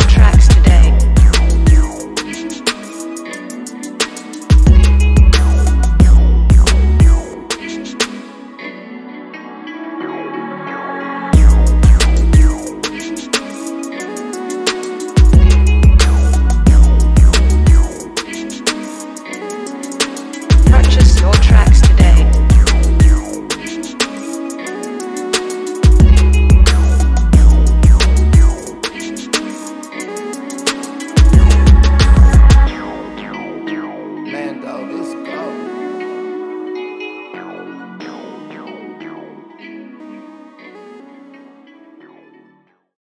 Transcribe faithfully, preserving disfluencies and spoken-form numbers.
your tracks today. Purchase your tracks.